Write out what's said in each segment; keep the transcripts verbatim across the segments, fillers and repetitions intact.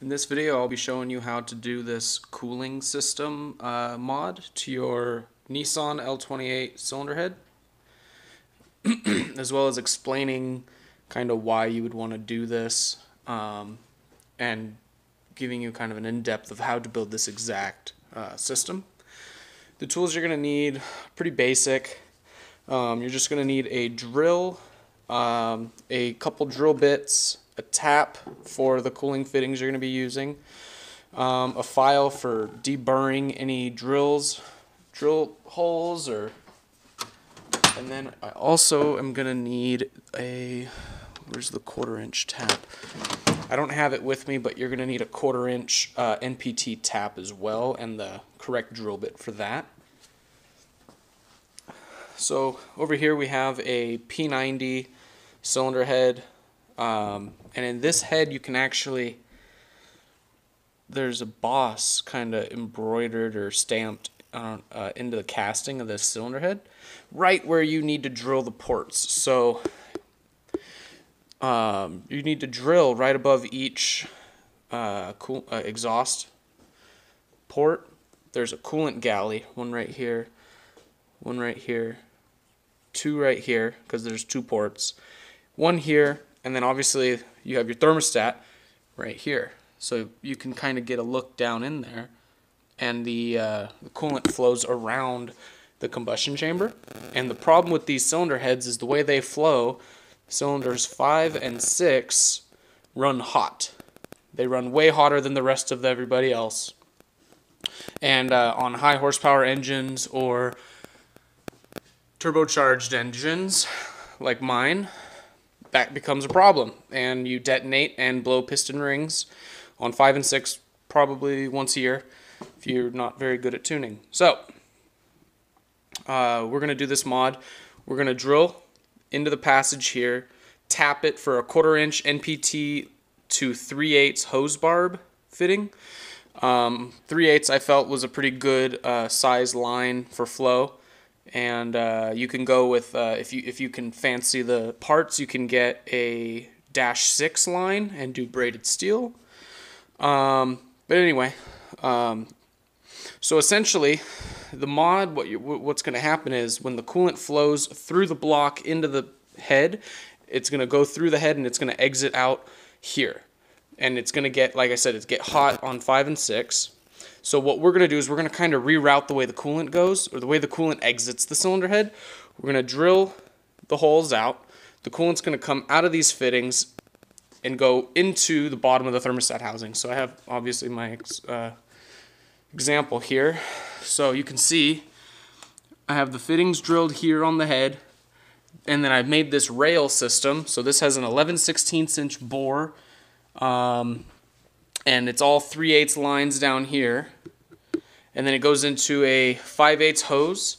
In this video, I'll be showing you how to do this cooling system uh, mod to your Nissan L twenty-eight cylinder head, as well as explaining kind of why you would want to do this, um, and giving you kind of an in-depth of how to build this exact uh, system. The tools you're going to need, pretty basic. Um, you're just going to need a drill, um, a couple drill bits, a tap for the cooling fittings you're going to be using, um, a file for deburring any drills, drill holes, or, and then I also am going to need a, where's the quarter inch tap? I don't have it with me, but you're going to need a quarter inch uh, N P T tap as well, and the correct drill bit for that. So over here we have a P ninety cylinder head. Um, and in this head, you can actually, there's a boss kind of embroidered or stamped uh, uh, into the casting of this cylinder head, right where you need to drill the ports. So um, you need to drill right above each uh, cool, uh, exhaust port. There's a coolant galley, one right here, one right here, two right here, because there's two ports, one here. And then obviously you have your thermostat right here. So you can kind of get a look down in there, and the, uh, the coolant flows around the combustion chamber. And the problem with these cylinder heads is the way they flow, cylinders five and six run hot. They run way hotter than the rest of everybody else. And uh, on high horsepower engines or turbocharged engines like mine, that becomes a problem, and you detonate and blow piston rings on five and six probably once a year if you're not very good at tuning. So uh, we're going to do this mod. We're going to drill into the passage here, tap it for a quarter inch N P T to three eighths hose barb fitting. Um, three eighths I felt was a pretty good uh, size line for flow. And uh, you can go with, uh, if you if you can fancy the parts, you can get a dash six line and do braided steel. Um, but anyway, um, so essentially, the mod, what you, what's going to happen is when the coolant flows through the block into the head, it's going to go through the head and it's going to exit out here. And it's going to get, like I said, it's get hot on five and six. So what we're going to do is we're going to kind of reroute the way the coolant goes, or the way the coolant exits the cylinder head. We're going to drill the holes out. The coolant's going to come out of these fittings and go into the bottom of the thermostat housing. So I have obviously my uh, example here. So you can see I have the fittings drilled here on the head, and then I've made this rail system. So this has an eleven sixteenths inch bore. Um, And it's all three eighths lines down here. And then it goes into a five eighths hose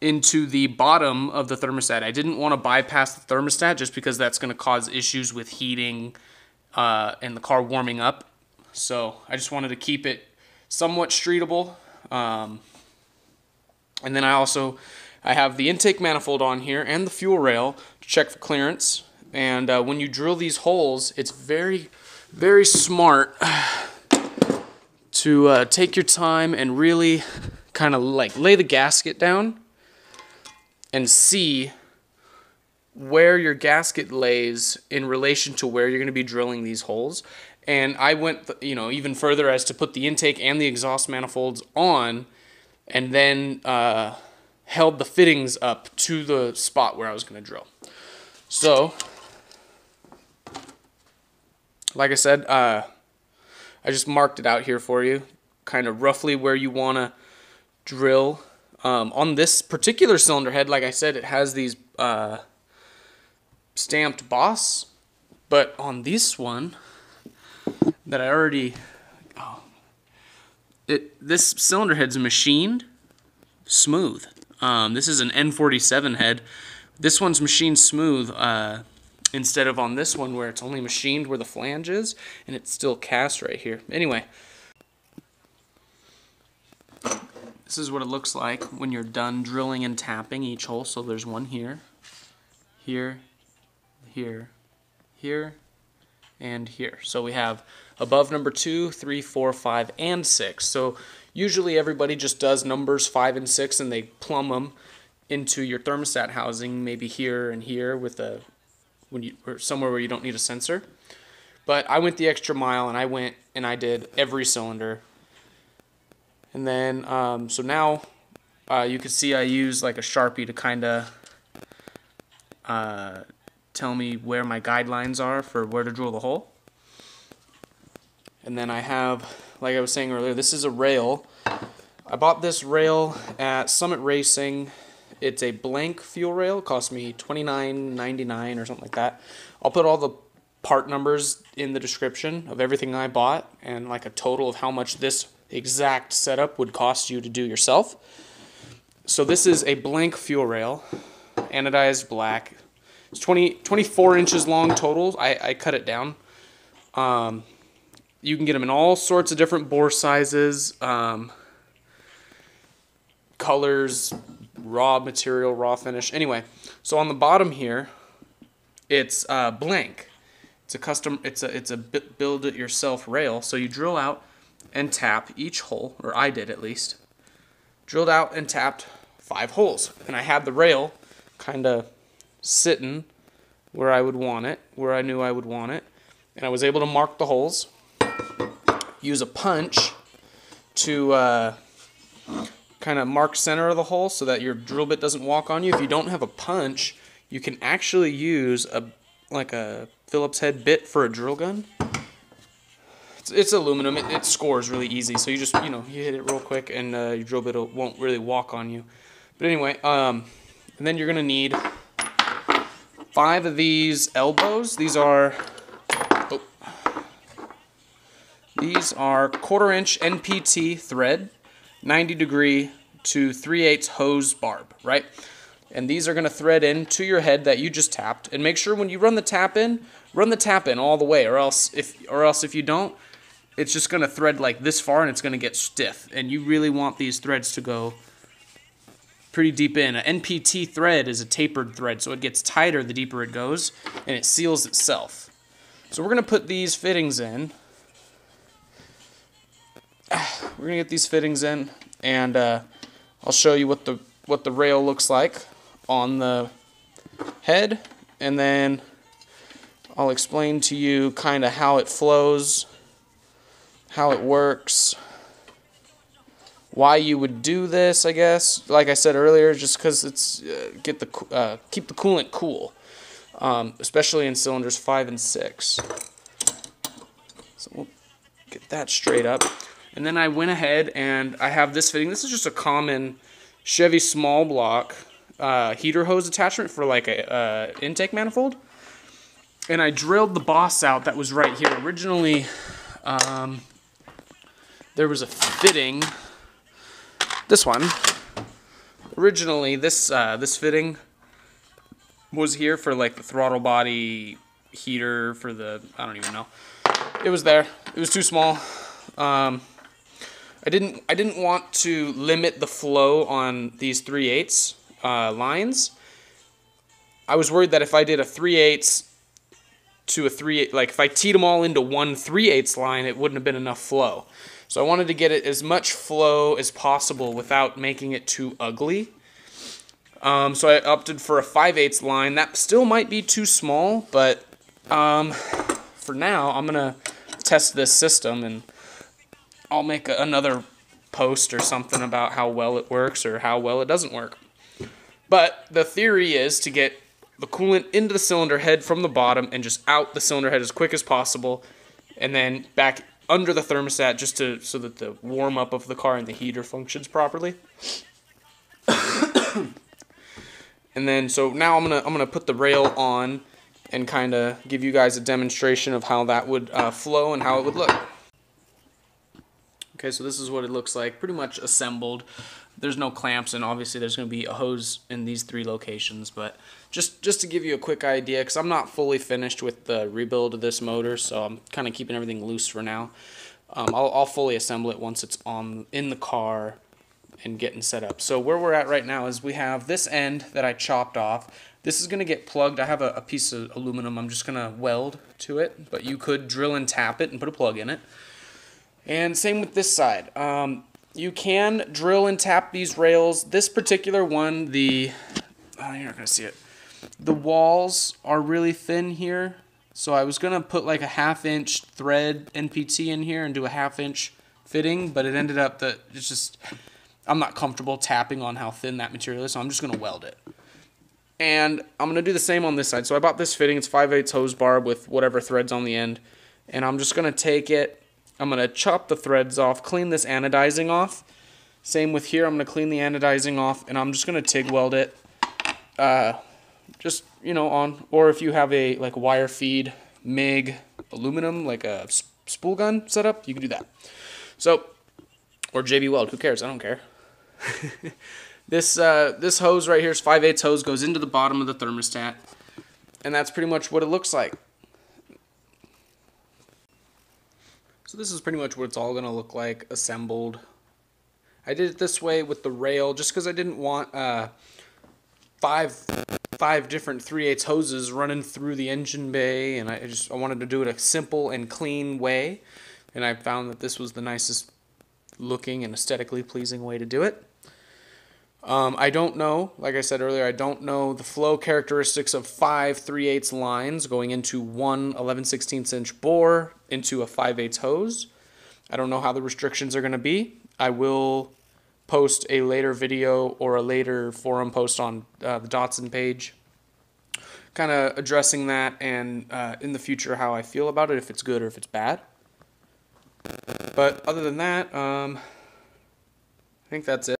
into the bottom of the thermostat. I didn't want to bypass the thermostat just because that's going to cause issues with heating uh, and the car warming up. So I just wanted to keep it somewhat streetable. Um, and then I also I have the intake manifold on here and the fuel rail to check for clearance. And uh, when you drill these holes, it's very... very smart to uh, take your time and really kind of like lay the gasket down and see where your gasket lays in relation to where you're going to be drilling these holes. And I went, you know, even further as to put the intake and the exhaust manifolds on, and then uh, held the fittings up to the spot where I was going to drill. So like I said, uh, I just marked it out here for you, kind of roughly where you want to drill. Um, on this particular cylinder head, like I said, it has these uh, stamped boss, but on this one that I already, oh, it this cylinder head's machined smooth. Um, this is an N forty-seven head. This one's machined smooth. Uh, Instead of on this one where it's only machined where the flange is, and it's still cast right here. Anyway, this is what it looks like when you're done drilling and tapping each hole. So there's one here, here, here, here, and here. So we have above number two, three, four, five, and six. So usually everybody just does numbers five and six and they plumb them into your thermostat housing, maybe here and here with a, when you, or somewhere where you don't need a sensor. But I went the extra mile and I went and I did every cylinder. And then, um, so now uh, you can see I use like a Sharpie to kind of uh, tell me where my guidelines are for where to drill the hole. And then I have, like I was saying earlier, this is a rail. I bought this rail at Summit Racing. It's a blank fuel rail. It cost me twenty-nine ninety-nine or something like that. I'll put all the part numbers in the description of everything I bought and like a total of how much this exact setup would cost you to do yourself. So this is a blank fuel rail, anodized black. It's twenty, twenty-four inches long total. I, I cut it down. Um, you can get them in all sorts of different bore sizes, um, colors, raw material, raw finish. Anyway, so on the bottom here, it's uh, blank. It's a custom. It's a it's a build-it-yourself rail. So you drill out and tap each hole, or I did at least. Drilled out and tapped five holes, and I had the rail kind of sitting where I would want it, where I knew I would want it, and I was able to mark the holes. Use a punch to uh, kind of mark center of the hole so that your drill bit doesn't walk on you. If you don't have a punch, you can actually use a like a Phillips head bit for a drill gun. It's, it's aluminum. It, it scores really easy. So you just, you know, you hit it real quick and uh, your drill bit won't really walk on you. But anyway, um, and then you're going to need five of these elbows. These are, oh, these are quarter inch N P T thread, ninety degree to three eighths hose barb, right? And these are going to thread into your head that you just tapped. And make sure when you run the tap in, run the tap in all the way, or else if or else if you don't, it's just going to thread like this far and it's going to get stiff. And you really want these threads to go pretty deep in. An N P T thread is a tapered thread, so it gets tighter the deeper it goes, and it seals itself. So we're going to put these fittings in. We're going to get these fittings in, and uh, I'll show you what the what the rail looks like on the head, and then I'll explain to you kind of how it flows, how it works, why you would do this. I guess, like I said earlier, just because it's uh, get the uh, keep the coolant cool, um, especially in cylinders five and six. So we'll get that straight up, and then I went ahead and I have this fitting. This is just a common Chevy small block uh, heater hose attachment for like a uh, intake manifold, and I drilled the boss out that was right here. Originally, um, there was a fitting. This one. Originally, this uh, this fitting was here for like the throttle body heater for the, I don't even know. It was there. It was too small. Um, I didn't, I didn't want to limit the flow on these three eighths uh, lines. I was worried that if I did a three eighths to a three eighths, like if I teed them all into one three eighths line, it wouldn't have been enough flow. So I wanted to get it as much flow as possible without making it too ugly. Um, so I opted for a five eighths line. That still might be too small, but um, for now I'm going to test this system, and I'll make another post or something about how well it works or how well it doesn't work. But the theory is to get the coolant into the cylinder head from the bottom and just out the cylinder head as quick as possible, and then back under the thermostat just to so that the warm up of the car and the heater functions properly. And then so now I'm gonna I'm gonna put the rail on and kind of give you guys a demonstration of how that would uh, flow and how it would look. Okay, so this is what it looks like, pretty much assembled. There's no clamps, and obviously there's going to be a hose in these three locations, but just, just to give you a quick idea, because I'm not fully finished with the rebuild of this motor, so I'm kind of keeping everything loose for now. Um, I'll, I'll fully assemble it once it's on in the car, and getting set up. So where we're at right now is we have this end that I chopped off. This is going to get plugged. I have a, a piece of aluminum. I'm just going to weld to it, but you could drill and tap it and put a plug in it. And same with this side. Um, you can drill and tap these rails. This particular one, the, oh, you're not going to see it. The walls are really thin here. So I was going to put like a half inch thread N P T in here and do a half inch fitting, but it ended up that it's just, I'm not comfortable tapping on how thin that material is, so I'm just going to weld it. And I'm going to do the same on this side. So I bought this fitting. It's five eighths hose barb with whatever threads on the end. And I'm just going to take it, I'm going to chop the threads off, clean this anodizing off. Same with here, I'm going to clean the anodizing off, and I'm just going to TIG weld it. Uh, just you know on, or if you have a like wire feed M I G aluminum, like a sp spool gun setup, you can do that. So, or J B Weld, who cares? I don't care. This uh, this hose right here is five eighths hose, goes into the bottom of the thermostat, and that's pretty much what it looks like. So this is pretty much what it's all gonna look like assembled. I did it this way with the rail just because I didn't want uh, five. five different three eighths hoses running through the engine bay, and I just I wanted to do it a simple and clean way, and I found that this was the nicest looking and aesthetically pleasing way to do it. Um, I don't know, like I said earlier, I don't know the flow characteristics of five three eighths lines going into one eleven sixteenths inch bore into a five eighths hose. I don't know how the restrictions are going to be. I will post a later video or a later forum post on uh, the Datsun page, kind of addressing that, and uh, in the future how I feel about it, if it's good or if it's bad. But other than that, um, I think that's it.